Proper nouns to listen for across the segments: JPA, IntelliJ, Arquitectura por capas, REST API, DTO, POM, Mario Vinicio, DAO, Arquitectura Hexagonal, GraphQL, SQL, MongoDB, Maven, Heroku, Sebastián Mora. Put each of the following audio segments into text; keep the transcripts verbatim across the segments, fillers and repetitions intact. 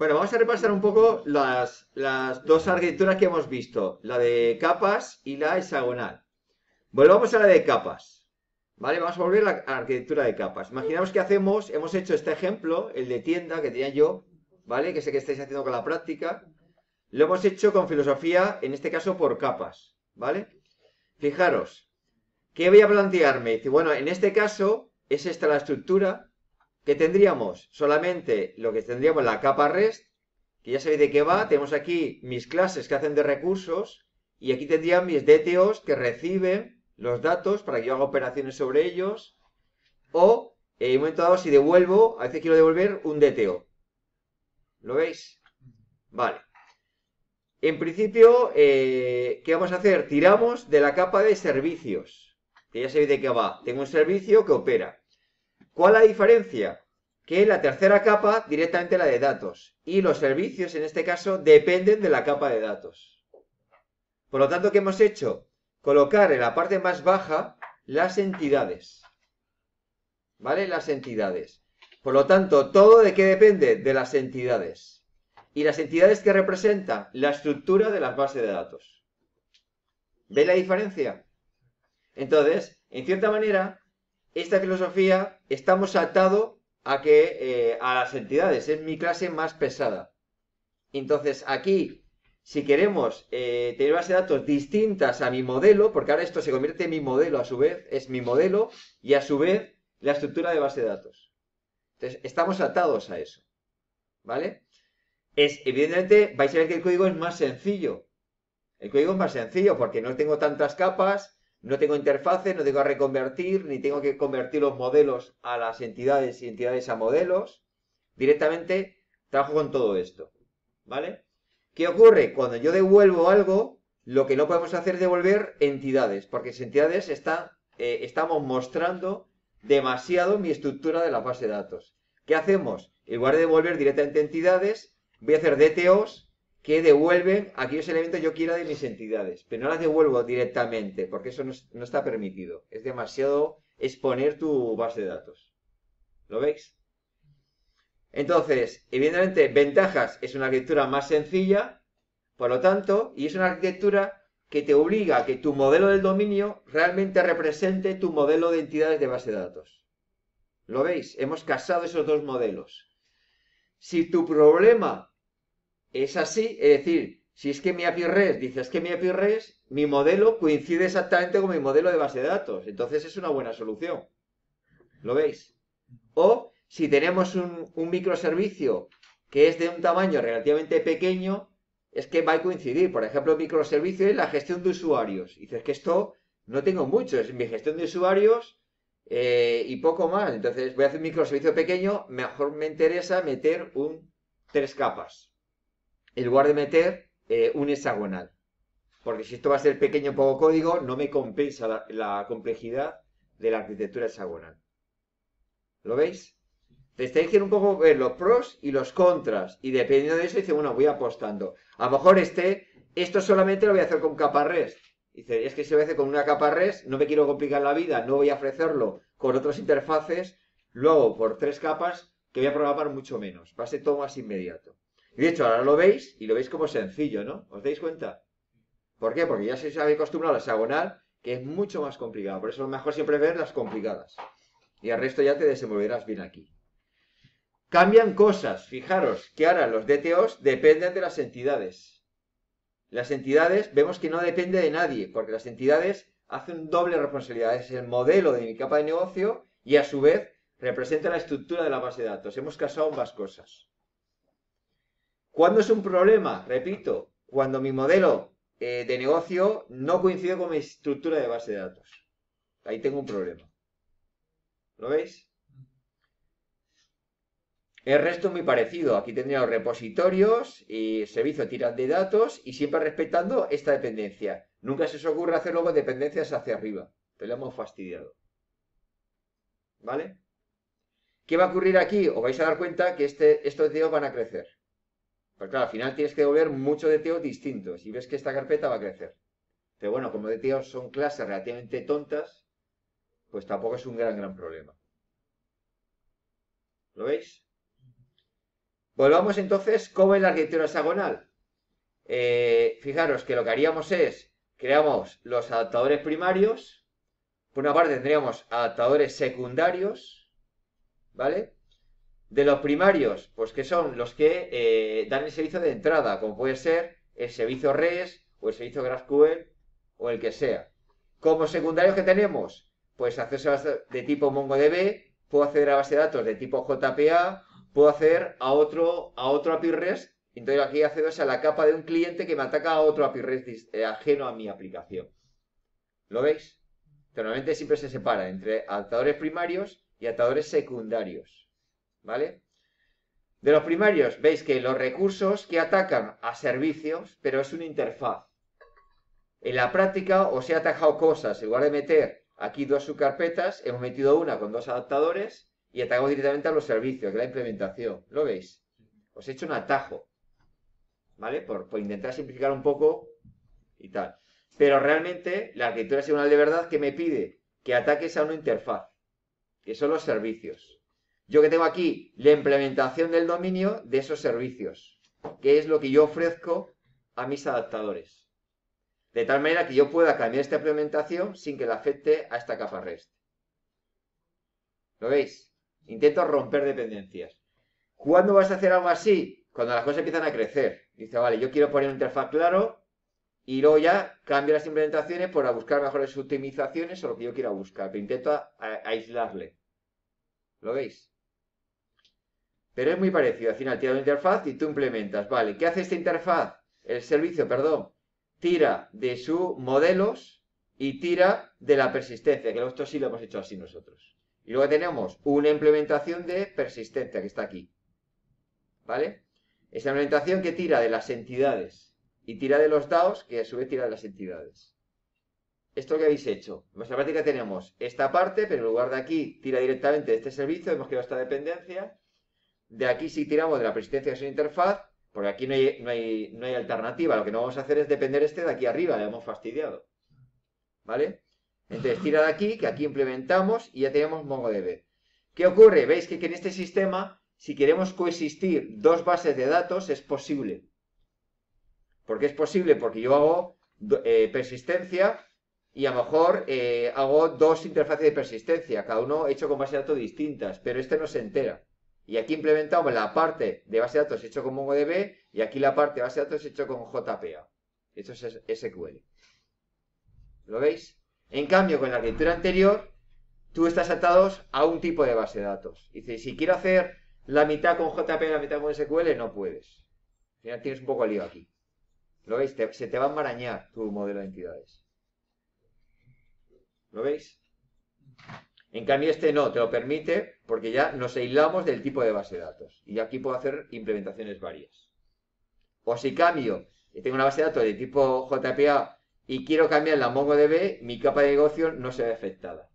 Bueno, vamos a repasar un poco las, las dos arquitecturas que hemos visto, la de capas y la hexagonal. Volvamos a la de capas, ¿vale? Vamos a volver a la arquitectura de capas. Imaginaos que hacemos, hemos hecho este ejemplo, el de tienda que tenía yo, ¿vale? Que sé que estáis haciendo con la práctica. Lo hemos hecho con filosofía, en este caso por capas, ¿vale? Fijaros, ¿qué voy a plantearme? Dice, bueno, en este caso es esta la estructura. Que tendríamos solamente lo que tendríamos la capa REST, que ya sabéis de qué va. Tenemos aquí mis clases que hacen de recursos y aquí tendrían mis D T Os que reciben los datos para que yo haga operaciones sobre ellos. O, en un momento dado, si devuelvo, a veces quiero devolver un D T O. ¿Lo veis? Vale. En principio, eh, ¿qué vamos a hacer? Tiramos de la capa de servicios, que ya sabéis de qué va. Tengo un servicio que opera. ¿Cuál es la diferencia? Que la tercera capa directamente la de datos y los servicios en este caso dependen de la capa de datos. Por lo tanto, ¿qué hemos hecho? Colocar en la parte más baja las entidades. ¿Vale? Las entidades. Por lo tanto, ¿todo de qué depende? De las entidades. ¿Y las entidades que representan? La estructura de las bases de datos. ¿Veis la diferencia? Entonces, en cierta manera, esta filosofía estamos atado a que eh, a las entidades, es mi clase más pesada. Entonces aquí, si queremos eh, tener bases de datos distintas a mi modelo, porque ahora esto se convierte en mi modelo a su vez, es mi modelo y a su vez la estructura de base de datos. Entonces estamos atados a eso, ¿vale? Es, evidentemente vais a ver que el código es más sencillo. El código es más sencillo porque no tengo tantas capas. No tengo interfaces, no tengo que reconvertir, ni tengo que convertir los modelos a las entidades y entidades a modelos. Directamente trabajo con todo esto, ¿vale? ¿Qué ocurre? Cuando yo devuelvo algo, lo que no podemos hacer es devolver entidades, porque esas entidades está, eh, estamos mostrando demasiado mi estructura de la base de datos. ¿Qué hacemos? En lugar de devolver directamente entidades, voy a hacer D T Os que devuelven aquellos elementos que yo quiera de mis entidades, pero no las devuelvo directamente, porque eso no, no está permitido. Es demasiado exponer tu base de datos. ¿Lo veis? Entonces, evidentemente, ventajas, es una arquitectura más sencilla, por lo tanto, y es una arquitectura que te obliga a que tu modelo del dominio realmente represente tu modelo de entidades de base de datos. ¿Lo veis? Hemos casado esos dos modelos. Si tu problema es así, es decir, si es que mi A P I REST, dices que mi A P I REST, mi modelo coincide exactamente con mi modelo de base de datos, entonces es una buena solución. ¿Lo veis? O si tenemos un, un microservicio que es de un tamaño relativamente pequeño, es que va a coincidir. Por ejemplo, el microservicio es la gestión de usuarios. Dices que esto no tengo mucho, es mi gestión de usuarios eh, y poco más. Entonces voy a hacer un microservicio pequeño, mejor me interesa meter un tres capas. En lugar de meter eh, un hexagonal. Porque si esto va a ser pequeño, poco código, no me compensa la, la complejidad de la arquitectura hexagonal. ¿Lo veis? Entonces tenéis que un poco ver los pros y los contras. Y dependiendo de eso, dice, bueno, voy apostando. A lo mejor este, esto solamente lo voy a hacer con capa REST. Dice, es que si lo voy a hacer con una capa REST, no me quiero complicar la vida, no voy a ofrecerlo con otras interfaces. Luego, por tres capas, que voy a programar mucho menos. Va a ser todo más inmediato. Y de hecho, ahora lo veis y lo veis como sencillo, ¿no? ¿Os dais cuenta? ¿Por qué? Porque ya se habéis acostumbrado a la hexagonal, que es mucho más complicada. Por eso es mejor siempre ver las complicadas. Y al resto ya te desenvolverás bien aquí. Cambian cosas. Fijaros que ahora los D T Os dependen de las entidades. Las entidades vemos que no depende de nadie, porque las entidades hacen doble responsabilidad. Es el modelo de mi capa de negocio y a su vez representa la estructura de la base de datos. Hemos casado ambas cosas. ¿Cuándo es un problema? Repito, cuando mi modelo eh, de negocio no coincide con mi estructura de base de datos. Ahí tengo un problema. ¿Lo veis? El resto es muy parecido. Aquí tendría los repositorios y servicio tiras de datos y siempre respetando esta dependencia. Nunca se os ocurre hacer luego dependencias hacia arriba. Pero lo hemos fastidiado. ¿Vale? ¿Qué va a ocurrir aquí? Os vais a dar cuenta que este, estos D T Os van a crecer. Pero claro, al final tienes que devolver muchos D T Os distintos y ves que esta carpeta va a crecer. Pero bueno, como D T Os son clases relativamente tontas, pues tampoco es un gran, gran problema. ¿Lo veis? Volvamos entonces, ¿cómo es la arquitectura hexagonal? Eh, fijaros que lo que haríamos es, creamos los adaptadores primarios. Por una parte tendríamos adaptadores secundarios, ¿vale? De los primarios, pues que son los que eh, dan el servicio de entrada, como puede ser el servicio REST o el servicio GraphQL o el que sea. Como secundarios que tenemos, pues acceso a de tipo MongoDB, puedo acceder a base de datos de tipo J P A, puedo hacer a otro, a otro A P I REST, entonces aquí accedo a la capa de un cliente que me ataca a otro A P I REST ajeno a mi aplicación. ¿Lo veis? Normalmente siempre se separa entre adaptadores primarios y adaptadores secundarios, ¿vale? De los primarios, veis que los recursos que atacan a servicios, pero es una interfaz. En la práctica os he atajado cosas, en lugar de meter aquí dos subcarpetas, hemos metido una con dos adaptadores y atacamos directamente a los servicios, que es la implementación. ¿Lo veis? Os he hecho un atajo, ¿vale? Por, por intentar simplificar un poco y tal. Pero realmente la arquitectura hexagonal de verdad que me pide que ataques a una interfaz, que son los servicios. Yo que tengo aquí la implementación del dominio de esos servicios, que es lo que yo ofrezco a mis adaptadores. De tal manera que yo pueda cambiar esta implementación sin que la afecte a esta capa REST. ¿Lo veis? Intento romper dependencias. ¿Cuándo vas a hacer algo así? Cuando las cosas empiezan a crecer. Dice, vale, yo quiero poner un interfaz claro y luego ya cambio las implementaciones para buscar mejores optimizaciones o lo que yo quiera buscar. Pero intento a, a, aislarle. ¿Lo veis? Pero es muy parecido. Al final tira una interfaz y tú implementas. Vale, ¿qué hace esta interfaz? El servicio, perdón. Tira de sus modelos y tira de la persistencia, que esto sí lo hemos hecho así nosotros. Y luego tenemos una implementación de persistencia que está aquí, ¿vale? Esa implementación que tira de las entidades y tira de los DAOs, que a su vez tira de las entidades. Esto que habéis hecho. En nuestra práctica tenemos esta parte, pero en lugar de aquí tira directamente de este servicio, hemos creado esta dependencia. De aquí sí tiramos de la persistencia, que es una interfaz, porque aquí no hay, no hay, no hay alternativa. Lo que no vamos a hacer es depender este de aquí arriba, le hemos fastidiado, ¿vale? Entonces tira de aquí, que aquí implementamos y ya tenemos MongoDB. ¿Qué ocurre? Veis que, que en este sistema, si queremos coexistir dos bases de datos, es posible. ¿Por qué es posible? Porque yo hago eh, persistencia y a lo mejor eh, hago dos interfaces de persistencia, cada uno hecho con bases de datos distintas, pero este no se entera. Y aquí implementamos la parte de base de datos hecho con MongoDB y aquí la parte de base de datos hecho con J P A. Esto es S Q L. ¿Lo veis? En cambio, con la arquitectura anterior, tú estás atados a un tipo de base de datos. Dice, si quiero hacer la mitad con J P y la mitad con S Q L, no puedes. Al final tienes un poco de lío aquí. ¿Lo veis? Te, se te va a enmarañar tu modelo de entidades. ¿Lo veis? En cambio, este no, te lo permite porque ya nos aislamos del tipo de base de datos. Y aquí puedo hacer implementaciones varias. O si cambio y tengo una base de datos de tipo J P A y quiero cambiar la MongoDB, mi capa de negocio no se ve afectada.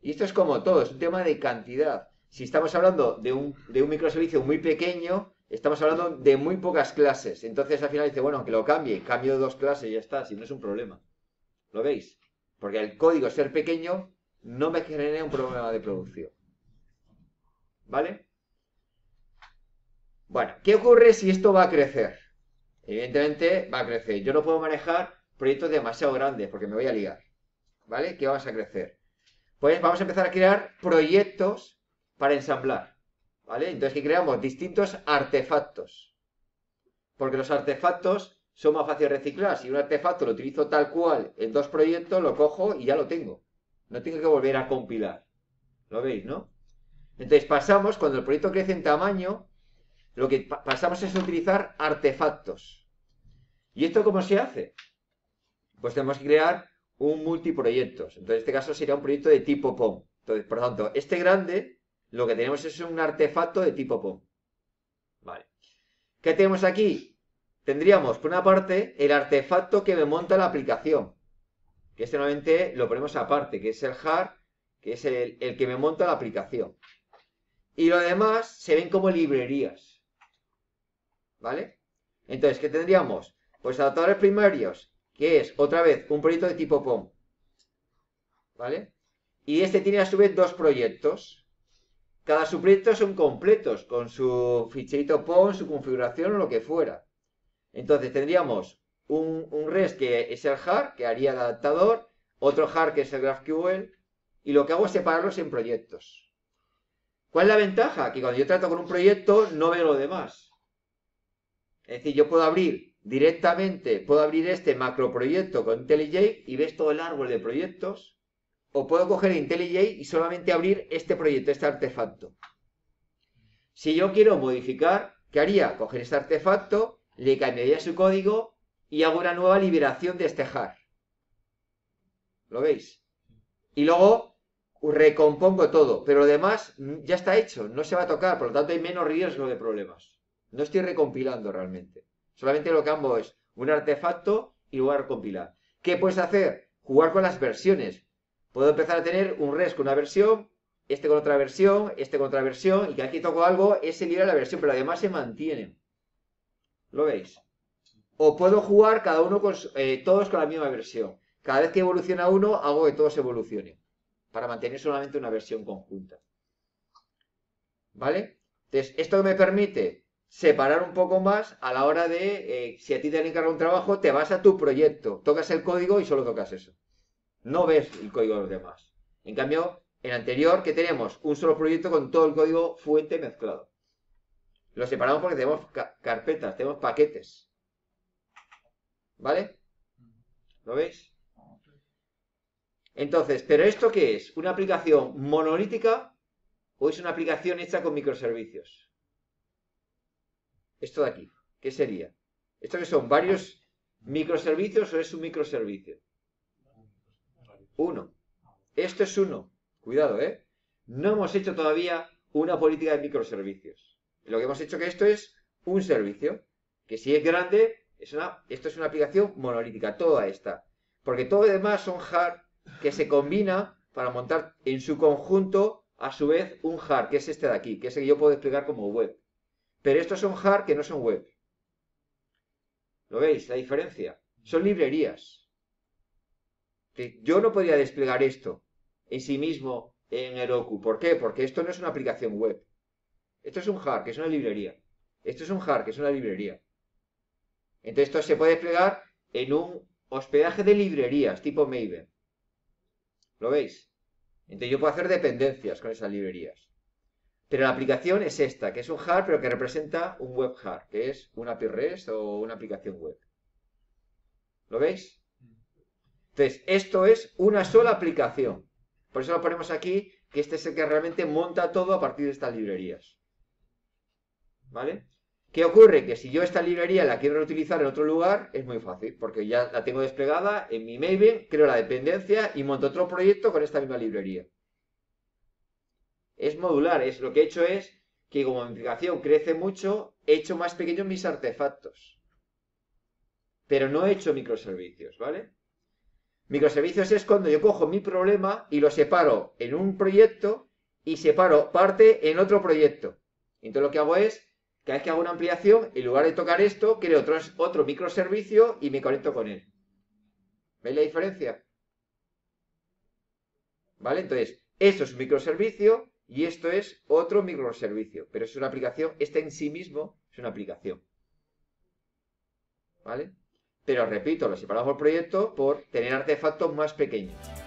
Y esto es como todo, es un tema de cantidad. Si estamos hablando de un, de un microservicio muy pequeño, estamos hablando de muy pocas clases. Entonces al final dice, bueno, que lo cambie, cambio dos clases y ya está, si no es un problema. ¿Lo veis? Porque el código ser pequeño no me genera un problema de producción. ¿Vale? Bueno, ¿qué ocurre si esto va a crecer? Evidentemente va a crecer. Yo no puedo manejar proyectos demasiado grandes porque me voy a liar, ¿vale? ¿Qué vamos a crecer? Pues vamos a empezar a crear proyectos para ensamblar, ¿vale? Entonces que creamos distintos artefactos, porque los artefactos son más fáciles de reciclar. Si un artefacto lo utilizo tal cual en dos proyectos, lo cojo y ya lo tengo. No tengo que volver a compilar. ¿Lo veis, no? Entonces pasamos, cuando el proyecto crece en tamaño, lo que pasamos es utilizar artefactos. ¿Y esto cómo se hace? Pues tenemos que crear un multiproyectos. Entonces, en este caso sería un proyecto de tipo P O M. Entonces, por lo tanto, este grande, lo que tenemos es un artefacto de tipo P O M. Vale. ¿Qué tenemos aquí? Tendríamos, por una parte, el artefacto que me monta la aplicación. Que este normalmente lo ponemos aparte, que es el hard, que es el, el que me monta la aplicación. Y lo demás se ven como librerías. ¿Vale? Entonces, ¿qué tendríamos? Pues adaptadores primarios, que es, otra vez, un proyecto de tipo P O M. ¿Vale? Y este tiene a su vez dos proyectos. Cada subproyecto son completos, con su ficherito pon, su configuración o lo que fuera. Entonces tendríamos un, un REST que es el hard, que haría el adaptador, otro hard que es el GraphQL, y lo que hago es separarlos en proyectos. ¿Cuál es la ventaja? Que cuando yo trato con un proyecto no veo lo demás. Es decir, yo puedo abrir directamente, puedo abrir este macroproyecto con IntelliJ y ves todo el árbol de proyectos. O puedo coger IntelliJ y solamente abrir este proyecto, este artefacto. Si yo quiero modificar, ¿qué haría? Coger este artefacto, le cambiaría su código y hago una nueva liberación de este hard. ¿Lo veis? Y luego recompongo todo, pero lo demás ya está hecho, no se va a tocar, por lo tanto hay menos riesgo de problemas. No estoy recompilando realmente. Solamente lo que hago es un artefacto y lo voy a recompilar. ¿Qué puedes hacer? Jugar con las versiones. Puedo empezar a tener un REST con una versión, este con otra versión, este con otra versión, y que aquí toco algo, ese libera la versión, pero además se mantienen. ¿Lo veis? O puedo jugar cada uno con, eh, todos con la misma versión. Cada vez que evoluciona uno, hago que todos evolucionen, para mantener solamente una versión conjunta. ¿Vale? Entonces, esto me permite separar un poco más a la hora de, eh, si a ti te han encargado un trabajo, te vas a tu proyecto, tocas el código y solo tocas eso. No ves el código de los demás. En cambio, en anterior, que tenemos un solo proyecto con todo el código fuente mezclado. Lo separamos porque tenemos ca carpetas, tenemos paquetes. ¿Vale? ¿Lo veis? Entonces, ¿pero esto qué es? ¿Una aplicación monolítica o es una aplicación hecha con microservicios? Esto de aquí, ¿qué sería? ¿Esto que son varios microservicios o es un microservicio? Uno. Esto es uno. Cuidado, ¿eh? No hemos hecho todavía una política de microservicios. Lo que hemos hecho que esto es un servicio, que si es grande, es una, esto es una aplicación monolítica, toda esta. Porque todo lo demás son hard que se combina para montar en su conjunto, a su vez, un hard, que es este de aquí, que es el que yo puedo explicar como web. Pero estos son hard que no son web. ¿Lo veis? La diferencia. Son librerías. Yo no podría desplegar esto en sí mismo en Heroku. ¿Por qué? Porque esto no es una aplicación web. Esto es un hard, que es una librería. Esto es un hard, que es una librería. Entonces esto se puede desplegar en un hospedaje de librerías, tipo Maven. ¿Lo veis? Entonces yo puedo hacer dependencias con esas librerías. Pero la aplicación es esta, que es un hard, pero que representa un web hard, que es una A P I REST o una aplicación web. ¿Lo veis? Entonces, esto es una sola aplicación. Por eso lo ponemos aquí, que este es el que realmente monta todo a partir de estas librerías. ¿Vale? ¿Qué ocurre? Que si yo esta librería la quiero reutilizar en otro lugar, es muy fácil, porque ya la tengo desplegada en mi Maven, creo la dependencia y monto otro proyecto con esta misma librería. Es modular, es lo que he hecho es que como mi aplicación crece mucho, he hecho más pequeños mis artefactos. Pero no he hecho microservicios, ¿vale? Microservicios es cuando yo cojo mi problema y lo separo en un proyecto y separo parte en otro proyecto. Entonces lo que hago es, cada vez que hago una ampliación, en lugar de tocar esto, creo otro, otro microservicio y me conecto con él. ¿Veis la diferencia? ¿Vale? Entonces, esto es un microservicio y esto es otro microservicio. Pero es una aplicación, este en sí mismo es una aplicación. ¿Vale? Pero repito, lo separamos por proyecto por tener artefactos más pequeños.